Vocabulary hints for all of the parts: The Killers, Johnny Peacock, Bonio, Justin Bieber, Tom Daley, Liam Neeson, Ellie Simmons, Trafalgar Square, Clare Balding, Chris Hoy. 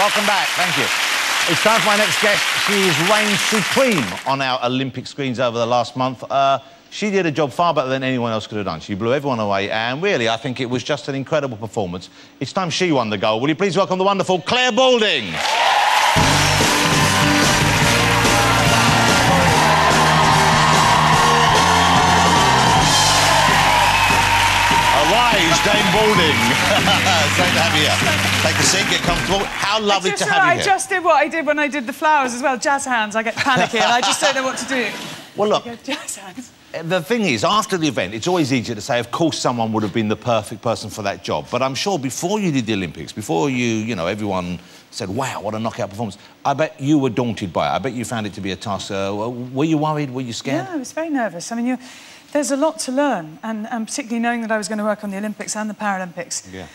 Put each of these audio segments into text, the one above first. Welcome back. Thank you. It's time for my next guest. She's reigned supreme on our Olympic screens over the last month. She did a job far better than anyone else could have done. She blew everyone away, and really, I think it was just an incredible performance. It's time she won the gold. Will you please welcome the wonderful Clare Balding? Dame Balding. It's great to have you here. Take a seat, get comfortable. How lovely to have you here. I just did what I did when I did the flowers as well, jazz hands. I get panicky and I just don't know what to do. Well, look, jazz hands. The thing is, after the event, it's always easier to say, of course, someone would have been the perfect person for that job. But I'm sure before you did the Olympics, before you know, everyone said, wow, what a knockout performance. I bet you were daunted by it. I bet you found it to be a task. Were you worried? Were you scared? No, I was very nervous. I mean, there's a lot to learn, and particularly knowing that I was going to work on the Olympics and the Paralympics. Yeah.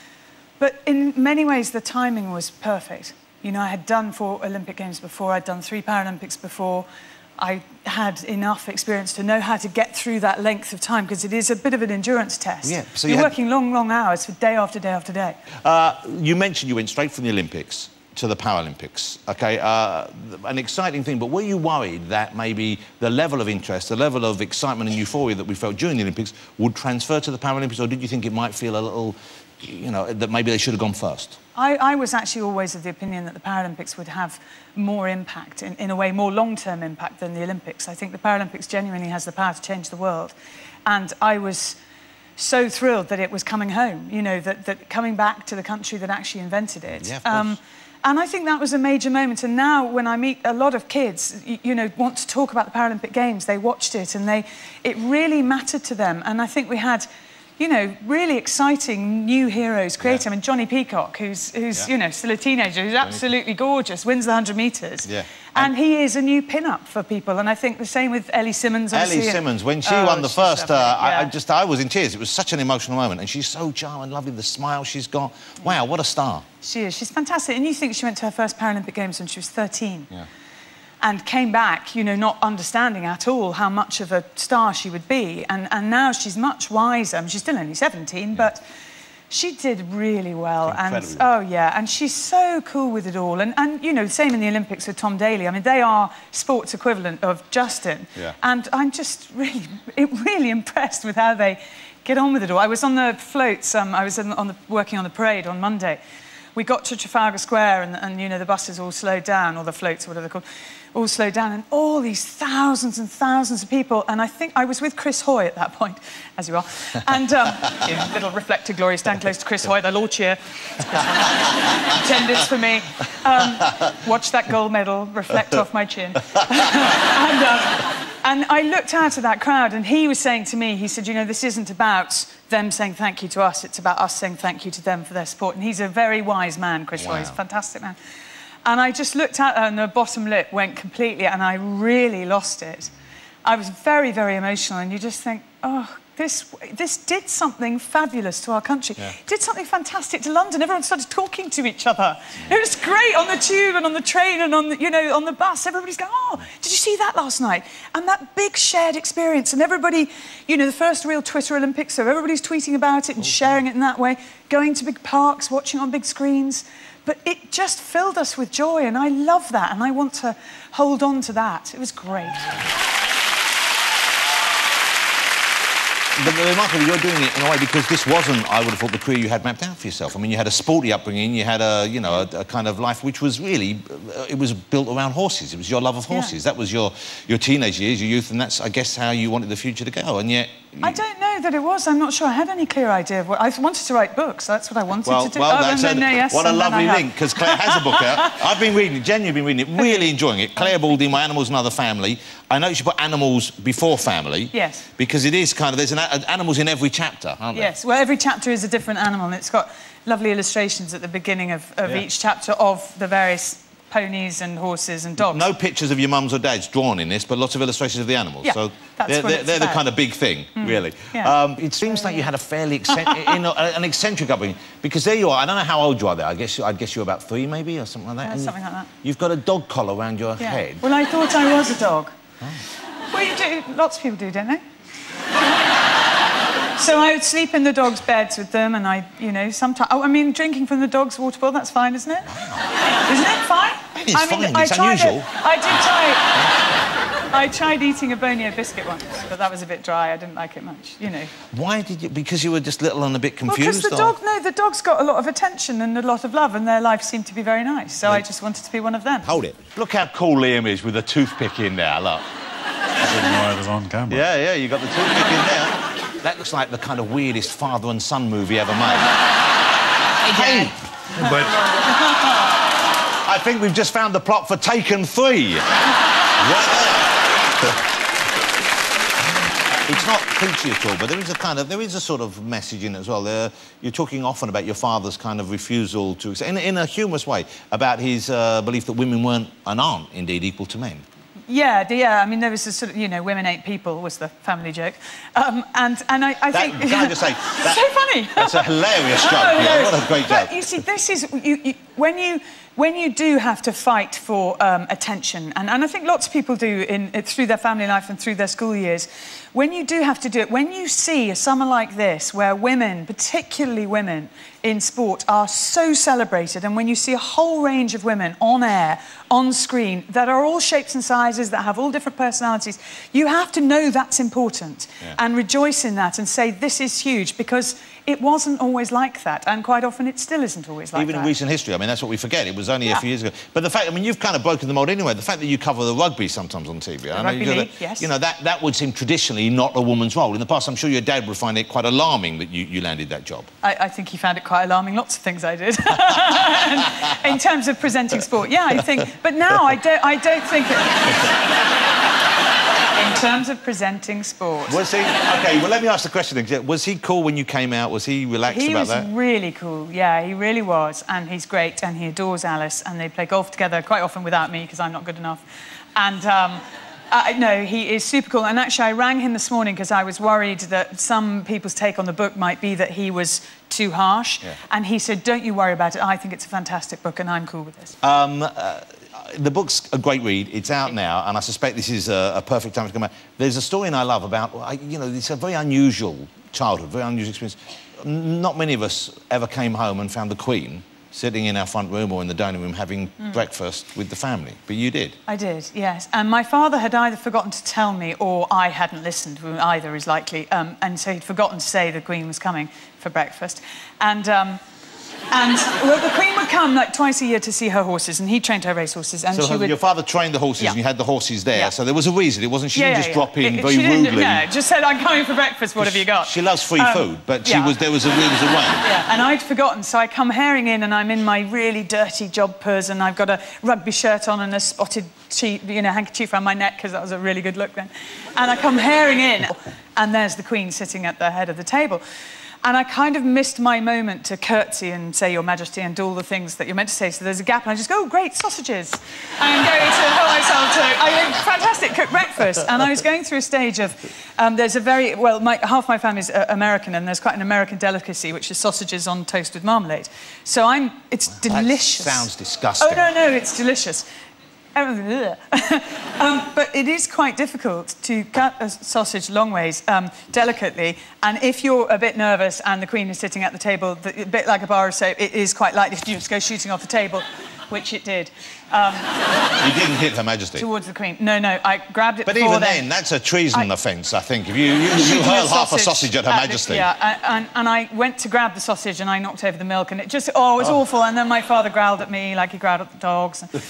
But in many ways, the timing was perfect. You know, I had done 4 Olympic Games before, I'd done 3 Paralympics before. I had enough experience to know how to get through that length of time, because it is a bit of an endurance test. Yeah, so you're working long, long hours for day after day after day. You mentioned you went straight from the Olympics to the Paralympics, OK? An exciting thing, but were you worried that maybe the level of interest, the level of excitement and euphoria that we felt during the Olympics would transfer to the Paralympics, or did you think it might feel a little, you know, that maybe they should have gone first? I was actually always of the opinion that the Paralympics would have more impact, in a way, more long-term impact than the Olympics. I think the Paralympics genuinely has the power to change the world, and I was so thrilled that it was coming home, you know, that coming back to the country that actually invented it. Yeah, of course. And I think that was a major moment. And now when I meet a lot of kids, you know, want to talk about the Paralympic Games, they watched it and it really mattered to them. And I think we had, you know, really exciting new heroes created. Yeah. I mean, Johnny Peacock, who's you know, still a teenager, who's absolutely gorgeous, wins the 100 metres. Yeah. And he is a new pin-up for people. And I think the same with Ellie Simmons. Ellie Simmons, when she won the first, I was in tears. It was such an emotional moment. And she's so charming, lovely, the smile she's got. Yeah. Wow, what a star. She is. She's fantastic. And you think she went to her first Paralympic Games when she was 13. Yeah. And came back, you know, not understanding at all how much of a star she would be. And now she's much wiser. I mean, she's still only 17, yeah. But she did really well, and oh yeah, and she's so cool with it all, and you know, same in the Olympics with Tom Daley. I mean, they are sports equivalent of Justin, yeah. And I'm just really impressed with how they get on with it all. I was on the floats, I was working on the parade on Monday. We got to Trafalgar Square, and you know, the buses all slowed down, or the floats, or whatever they're called, all slowed down, and all these thousands and thousands of people, and I think I was with Chris Hoy at that point, as you are, and you know, little reflector glory, stand close to Chris Hoy, they'll all cheer. Attendance for me. Watch that gold medal, reflect off my chin. And I looked out at that crowd, and he was saying to me, he said, you know, this isn't about them saying thank you to us, it's about us saying thank you to them for their support. And he's a very wise man, Chris Hoy, he's a fantastic man. And I just looked at her, and the bottom lip went completely, and I really lost it. I was very, very emotional, and you just think, oh, this did something fabulous to our country. Yeah. Did something fantastic to London. Everyone started talking to each other. It was great on the tube and on the train and on the, you know, on the bus. Everybody's going, oh, did you see that last night? And that big shared experience, and everybody, you know, the first real Twitter Olympics, so everybody's tweeting about it and sharing it in that way, going to big parks, watching on big screens. But it just filled us with joy, and I love that, and I want to hold on to that. It was great. But remarkably, you're doing it in a way because this wasn't, I would have thought, the career you had mapped out for yourself. I mean, you had a sporty upbringing, you had a, you know, a kind of life which was really, it was built around horses. It was your love of horses. Yeah. That was your teenage years, your youth, and that's, I guess, how you wanted the future to go, and yet... I don't know that it was. I'm not sure I had any clear idea of what... I wanted to write books. That's what I wanted to do. Well, what a lovely link, because Clare has a book out. I've been reading it, genuinely been reading it, really enjoying it. Clare Balding, My Animals and Other Family. I know you should put animals before family. Yes. Because it is kind of... There's animals in every chapter, aren't there? Yes. Well, every chapter is a different animal, and it's got lovely illustrations at the beginning of each chapter of the various... ponies and horses and dogs. No pictures of your mums or dads drawn in this, but lots of illustrations of the animals. Yeah, so they're the kind of big thing, really. Yeah. It seems like you had a fairly an eccentric upbringing, because there you are. I don't know how old you are there. I'd guess you're about 3, maybe, or something like that. Yeah, something like that. You've got a dog collar around your head. Well, I thought I was a dog. Oh. Well, you do. Lots of people do, don't they? So I would sleep in the dogs' beds with them, and I, you know, sometimes. Oh, I mean, drinking from the dogs' water bowl. That's fine, isn't it? Wow. Isn't it fine? It's fine. It's unusual. I tried eating a Bonio biscuit once, but that was a bit dry. I didn't like it much, you know. Why did you? Because you were just little and a bit confused? Well, because the dog... No, the dog's got a lot of attention and a lot of love, and their life seemed to be very nice, so I just wanted to be one of them. Hold it. Look how cool Liam is with a toothpick in there, look. I didn't know I was on camera. Yeah, yeah, you got the toothpick in there. That looks like the kind of weirdest father and son movie ever made. Hey, but I think we've just found the plot for Taken 3. It's not preachy at all, but there is a kind of sort of message in it as well. You're talking often about your father's kind of refusal to accept, in a humorous way, about his belief that women weren't and aren't indeed equal to men. Yeah, yeah. I mean, there was a sort of, you know, women ate people was the family joke, and I think. Can I just say that's so funny? That's a hilarious joke. Oh, yeah, no. What a great joke. But you see, this is when you do have to fight for attention, and I think lots of people do through their family life and through their school years. When you do have to do it, when you see a summer like this where women, particularly women in sport, are so celebrated, and when you see a whole range of women on air, on screen, that are all shapes and sizes, that have all different personalities, you have to know that's important and rejoice in that and say, this is huge, because it wasn't always like that, and quite often it still isn't always like that. Even in recent history, I mean, that's what we forget. It was only a few years ago. But the fact, I mean, you've kind of broken the mould anyway, the fact that you cover the rugby sometimes on TV. The rugby league, yes. You know, that would seem traditionally not a woman's role. In the past, I'm sure your dad would find it quite alarming that you landed that job. I think he found it quite alarming, lots of things I did in terms of presenting sport. Yeah, I think, but now I don't think it... in terms of presenting sport. Was he okay? Well, let me ask the question then. Was he cool when you came out? Was he relaxed about that? He was really cool. Yeah, he really was, and he's great, and he adores Alice, and they play golf together quite often without me because I'm not good enough, and. No, he is super cool. And actually, I rang him this morning because I was worried that some people's take on the book might be that he was too harsh. Yeah. And he said, don't you worry about it. I think it's a fantastic book and I'm cool with this. The book's a great read. It's out now, and I suspect this is a perfect time to come out. There's a story I love about, you know, it's a very unusual childhood, very unusual experience. Not many of us ever came home and found the Queen sitting in our front room or in the dining room having breakfast with the family. But you did. I did, yes. And my father had either forgotten to tell me or I hadn't listened, either is likely, and so he'd forgotten to say the Queen was coming for breakfast. And well, the Queen would come, like, twice a year to see her horses, and he trained her racehorses, and so she would... your father trained the horses, and you had the horses there, so there was a reason. It wasn't she didn't just drop in very rudely. No, just said, I'm coming for breakfast, what have you got? She loves free food, but she was, there was a way. Yeah, and I'd forgotten, so I come herring in, and I'm in my really dirty job purse, and I've got a rugby shirt on and a spotted, you know, handkerchief around my neck, because that was a really good look then. And I come herring in, and there's the Queen sitting at the head of the table. And I kind of missed my moment to curtsy and say, Your Majesty, and do all the things that you're meant to say. So there's a gap, and I just go, oh, great, sausages. And go to help myself to fantastic cooked breakfast. And I was going through a stage of, there's a very, well, half my family's American, and there's quite an American delicacy, which is sausages on toast with marmalade. So I'm, it's delicious. That sounds disgusting. Oh, no, no, it's delicious. But it is quite difficult to cut a sausage long ways, delicately, and if you're a bit nervous and the Queen is sitting at the table, a bit like a bar of soap, it is quite likely to just go shooting off the table, which it did. You didn't hit Her Majesty? Towards the Queen. No, no, I grabbed it. But even then, that's a treason offence, I think. If you hurl half a sausage at Her Majesty. Yeah, and I went to grab the sausage and I knocked over the milk, and it just, oh, it was awful. And then my father growled at me like he growled at the dogs, and,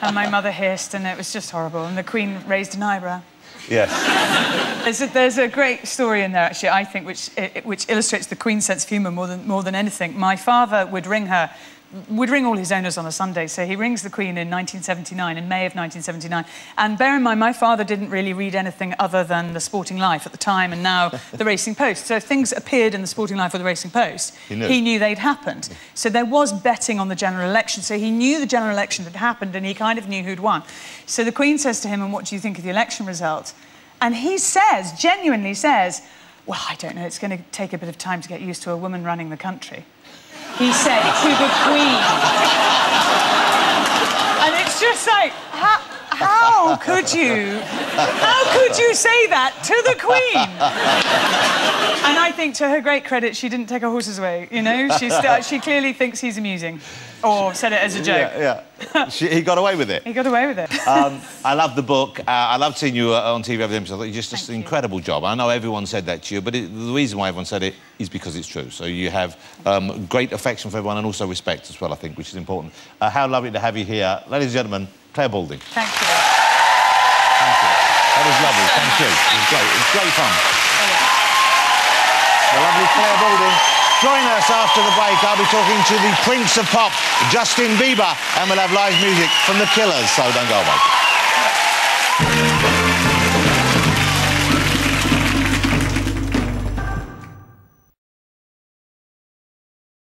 and my mother hissed, and it was just horrible. And the Queen raised an eyebrow. Yes. There's a great story in there, actually, I think, which illustrates the Queen's sense of humour more than anything. My father would ring all his owners on a Sunday, so he rings the Queen in 1979, in May of 1979. And bear in mind, my father didn't really read anything other than The Sporting Life at the time, and now The Racing Post. So if things appeared in The Sporting Life or The Racing Post, he knew they'd happened. So there was betting on the general election, so he knew the general election had happened, and he kind of knew who'd won. So the Queen says to him, and what do you think of the election result? And he says, genuinely says, well, I don't know, it's going to take a bit of time to get used to a woman running the country. He said, to the Queen. And it's just like, how, How could you? How could you say that to the Queen? And I think, to her great credit, she didn't take her horses away, you know? She clearly thinks he's amusing. Or said it as a joke. Yeah, yeah. He got away with it. He got away with it. I love the book. I love seeing you on TV every day. So I thought you just an incredible job. I know everyone said that to you, but the reason why everyone said it is because it's true. So you have great affection for everyone and also respect as well, I think, which is important. How lovely to have you here. Ladies and gentlemen, Clare Balding. Thank you. Thank you. That was lovely. Thank you. It was great. It was great fun. The lovely Clare Balding. Join us after the break. I'll be talking to the Prince of Pop, Justin Bieber, and we'll have live music from The Killers, so don't go away.